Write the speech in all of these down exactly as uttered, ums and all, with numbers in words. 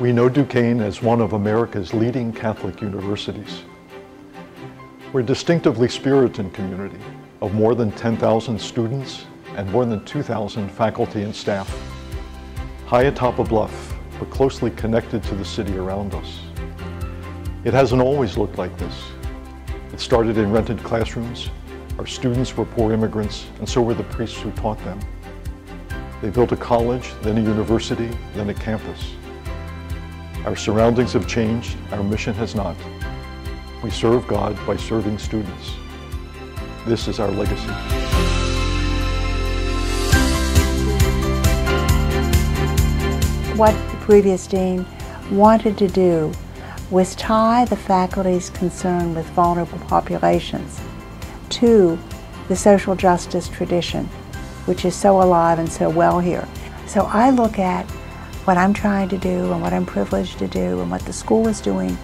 We know Duquesne as one of America's leading Catholic universities. We're a distinctively Spiritan community of more than ten thousand students and more than two thousand faculty and staff, high atop a bluff, but closely connected to the city around us. It hasn't always looked like this. It started in rented classrooms. Our students were poor immigrants, and so were the priests who taught them. They built a college, then a university, then a campus. Our surroundings have changed, our mission has not. We serve God by serving students. This is our legacy. What the previous dean wanted to do was tie the faculty's concern with vulnerable populations to the social justice tradition, which is so alive and so well here. So I look at what I'm trying to do and what I'm privileged to do and what the school is doing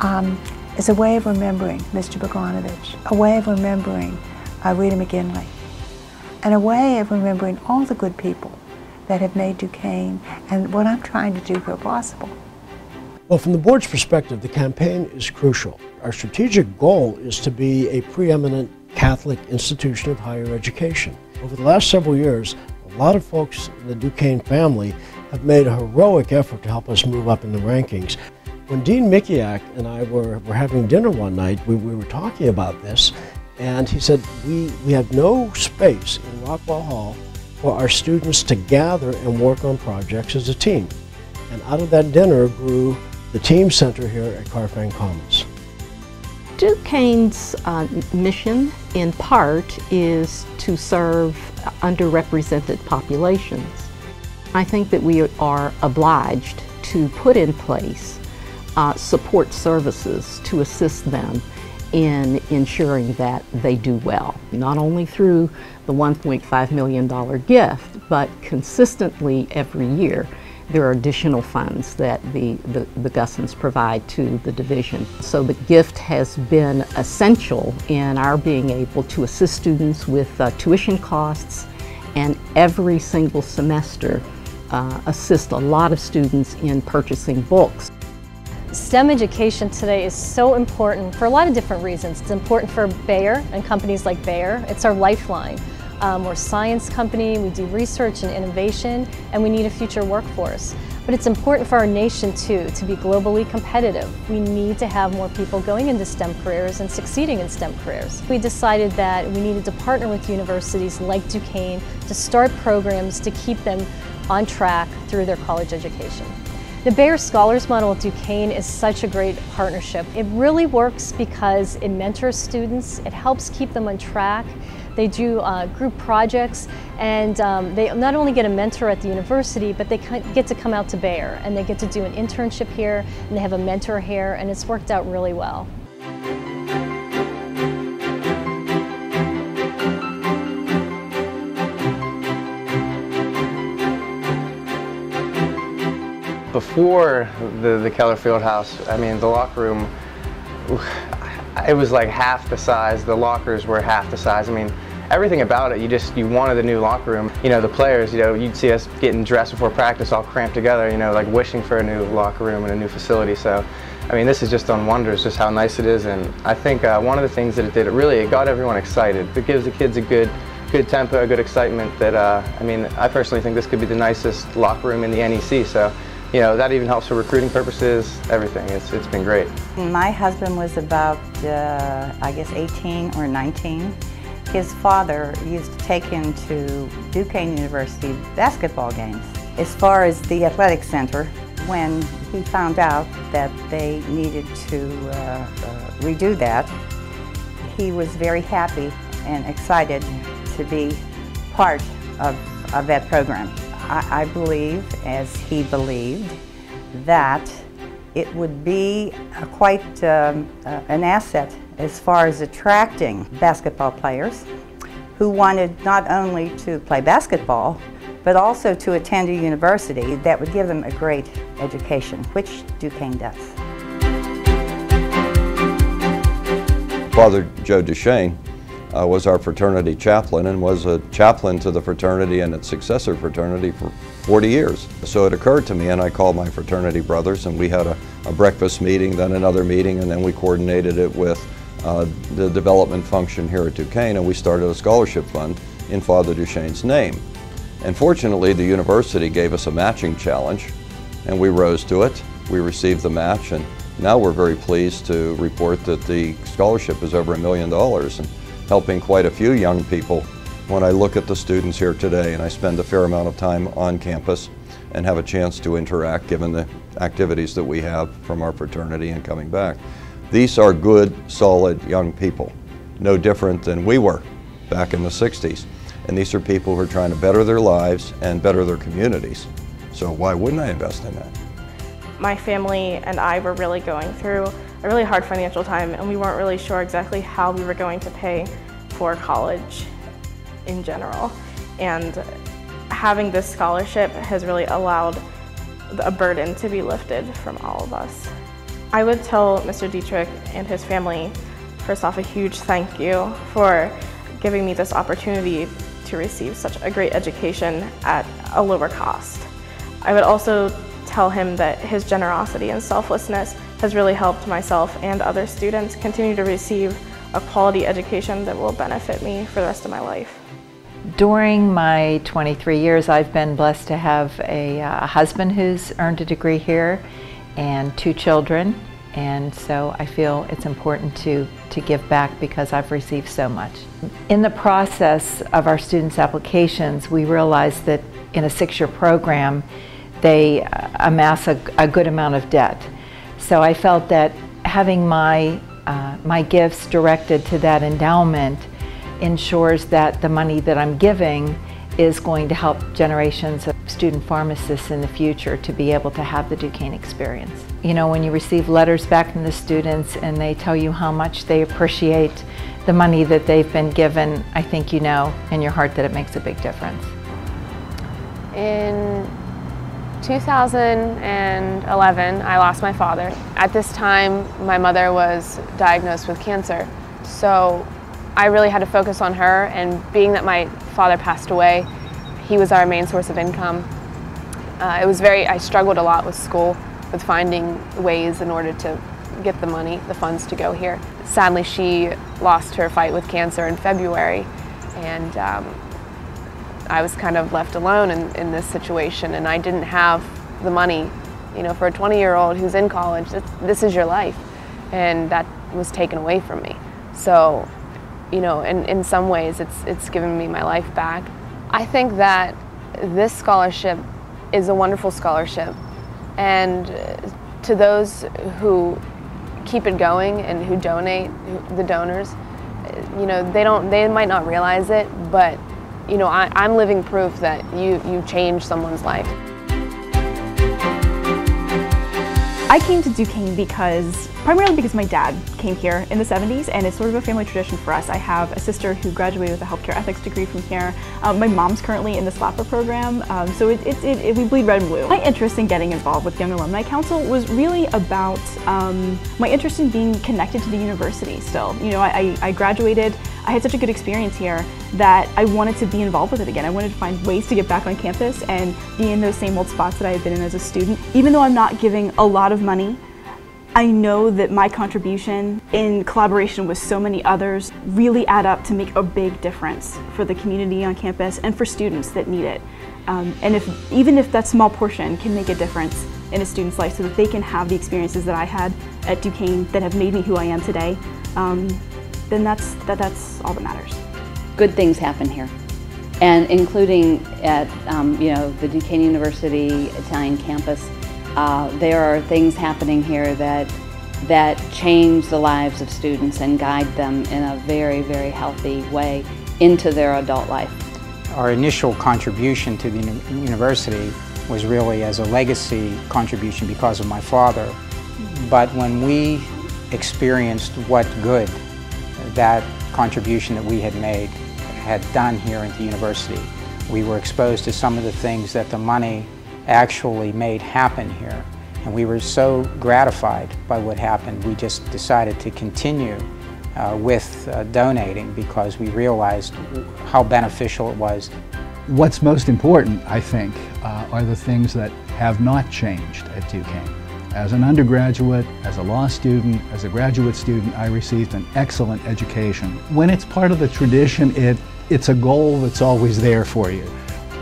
um, is a way of remembering Mister Bogdanovich, a way of remembering uh, Rita McGinley, and a way of remembering all the good people that have made Duquesne and what I'm trying to do where possible. Well, from the board's perspective, the campaign is crucial. Our strategic goal is to be a preeminent Catholic institution of higher education. Over the last several years, a lot of folks in the Duquesne family have made a heroic effort to help us move up in the rankings. When Dean Mikiak and I were, were having dinner one night, we, we were talking about this, and he said, we, we have no space in Rockwell Hall for our students to gather and work on projects as a team. And out of that dinner grew the team center here at Carfang Commons. Duquesne's uh, mission, in part, is to serve underrepresented populations. I think that we are obliged to put in place uh, support services to assist them in ensuring that they do well, not only through the one point five million dollar gift, but consistently every year there are additional funds that the, the, the Gussens provide to the division. So the gift has been essential in our being able to assist students with uh, tuition costs, and every single semester Uh, assist a lot of students in purchasing books. STEM education today is so important for a lot of different reasons. It's important for Bayer and companies like Bayer. It's our lifeline. Um, we're a science company, we do research and innovation, and we need a future workforce. But it's important for our nation too, to be globally competitive. We need to have more people going into STEM careers and succeeding in STEM careers. We decided that we needed to partner with universities like Duquesne to start programs to keep them on track through their college education. The Bayer Scholars Model at Duquesne is such a great partnership. It really works because it mentors students, it helps keep them on track, they do uh, group projects, and um, they not only get a mentor at the university, but they get to come out to Bayer, and they get to do an internship here, and they have a mentor here, and it's worked out really well. Before the, the Keller Field House, I mean, the locker room, it was like half the size. The lockers were half the size. I mean, everything about it, you just, you wanted a new locker room. You know, the players, you know, you'd see us getting dressed before practice all cramped together, you know, like wishing for a new locker room and a new facility. So, I mean, this has just done wonders, just how nice it is. And I think uh, one of the things that it did, it really, it got everyone excited. It gives the kids a good, good tempo, a good excitement that, uh, I mean, I personally think this could be the nicest locker room in the N E C. So, you know, that even helps for recruiting purposes, everything. It's, it's been great. My husband was about, uh, I guess, eighteen or nineteen. His father used to take him to Duquesne University basketball games. As far as the athletic center, when he found out that they needed to uh, uh, redo that, he was very happy and excited to be part of, of that program. I believe, as he believed, that it would be a quite um, uh, an asset as far as attracting basketball players who wanted not only to play basketball, but also to attend a university that would give them a great education, which Duquesne does. Father Joe DeShane uh, was our fraternity chaplain and was a chaplain to the fraternity and its successor fraternity for forty years. So it occurred to me, and I called my fraternity brothers, and we had a, a breakfast meeting, then another meeting, and then we coordinated it with uh, the development function here at Duquesne, and we started a scholarship fund in Father DeShane's name. And fortunately, the university gave us a matching challenge, and we rose to it. We received the match, and now we're very pleased to report that the scholarship is over a million dollars and helping quite a few young people. When I look at the students here today, and I spend a fair amount of time on campus and have a chance to interact given the activities that we have from our fraternity and coming back, these are good, solid young people, no different than we were back in the sixties. And these are people who are trying to better their lives and better their communities. So why wouldn't I invest in that? My family and I were really going through a really hard financial time, and we weren't really sure exactly how we were going to pay for college in general. And having this scholarship has really allowed a burden to be lifted from all of us. I would tell Mister Dietrich and his family, first off, a huge thank you for giving me this opportunity to receive such a great education at a lower cost. I would also tell him that his generosity and selflessness has really helped myself and other students continue to receive a quality education that will benefit me for the rest of my life. During my twenty-three years, I've been blessed to have a, a husband who's earned a degree here and two children, and so I feel it's important to, to give back because I've received so much. In the process of our students' applications, we realized that in a six-year program, they amass a, a good amount of debt. So I felt that having my, uh, my gifts directed to that endowment ensures that the money that I'm giving is going to help generations of student pharmacists in the future to be able to have the Duquesne experience. You know, when you receive letters back from the students and they tell you how much they appreciate the money that they've been given, I think you know in your heart that it makes a big difference. In two thousand eleven, I lost my father. At this time, my mother was diagnosed with cancer, so I really had to focus on her, and being that my father passed away, he was our main source of income. Uh, it was very, I struggled a lot with school, with finding ways in order to get the money, the funds to go here. Sadly, she lost her fight with cancer in February, and um, I was kind of left alone in, in this situation, and I didn't have the money. You know, for a twenty-year-old who's in college, this is your life, and that was taken away from me. So, you know, in, in some ways, it's, it's given me my life back. I think that this scholarship is a wonderful scholarship, and to those who keep it going and who donate, the donors, you know, they don't, they might not realize it, but you know, I, I'm living proof that you, you change someone's life. I came to Duquesne because, primarily because my dad came here in the seventies, and it's sort of a family tradition for us. I have a sister who graduated with a healthcare ethics degree from here. Um, my mom's currently in the SLAPR program, um, so it, it, it, it, we bleed red and blue. My interest in getting involved with Young Alumni Council was really about um, my interest in being connected to the university still. You know, I, I graduated. I had such a good experience here that I wanted to be involved with it again. I wanted to find ways to get back on campus and be in those same old spots that I had been in as a student. Even though I'm not giving a lot of money, I know that my contribution in collaboration with so many others really add up to make a big difference for the community on campus and for students that need it. Um, and if, even if that small portion can make a difference in a student's life so that they can have the experiences that I had at Duquesne that have made me who I am today, um, then that's, that, that's all that matters. Good things happen here, and including at um, you know, the Duquesne University Italian campus, uh, there are things happening here that, that change the lives of students and guide them in a very, very healthy way into their adult life. Our initial contribution to the university was really as a legacy contribution because of my father, but when we experienced what good that contribution that we had made, had done here at the university. We were exposed to some of the things that the money actually made happen here, and we were so gratified by what happened, we just decided to continue uh, with uh, donating, because we realized how beneficial it was. What's most important, I think, uh, are the things that have not changed at Duquesne. As an undergraduate, as a law student, as a graduate student, I received an excellent education. When it's part of the tradition, it, it's a goal that's always there for you.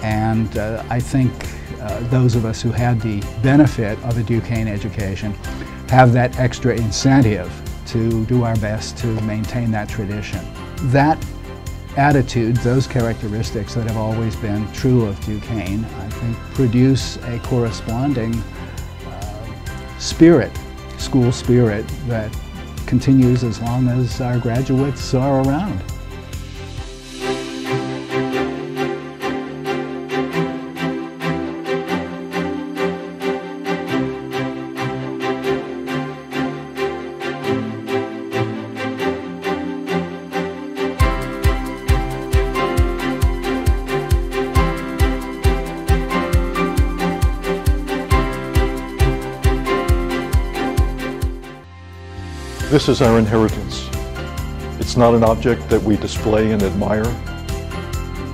And uh, I think uh, those of us who had the benefit of a Duquesne education have that extra incentive to do our best to maintain that tradition. That attitude, those characteristics that have always been true of Duquesne, I think produce a corresponding spirit, school spirit, that continues as long as our graduates are around. This is our inheritance. It's not an object that we display and admire.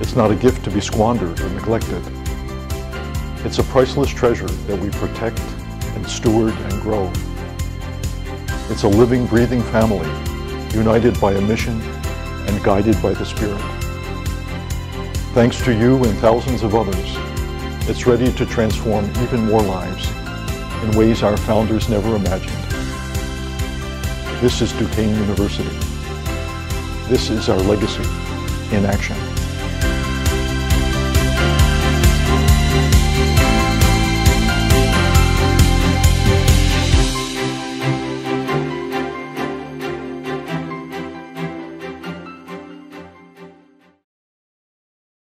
It's not a gift to be squandered or neglected. It's a priceless treasure that we protect and steward and grow. It's a living, breathing family, united by a mission and guided by the Spirit. Thanks to you and thousands of others, it's ready to transform even more lives in ways our founders never imagined. This is Duquesne University. This is our legacy in action.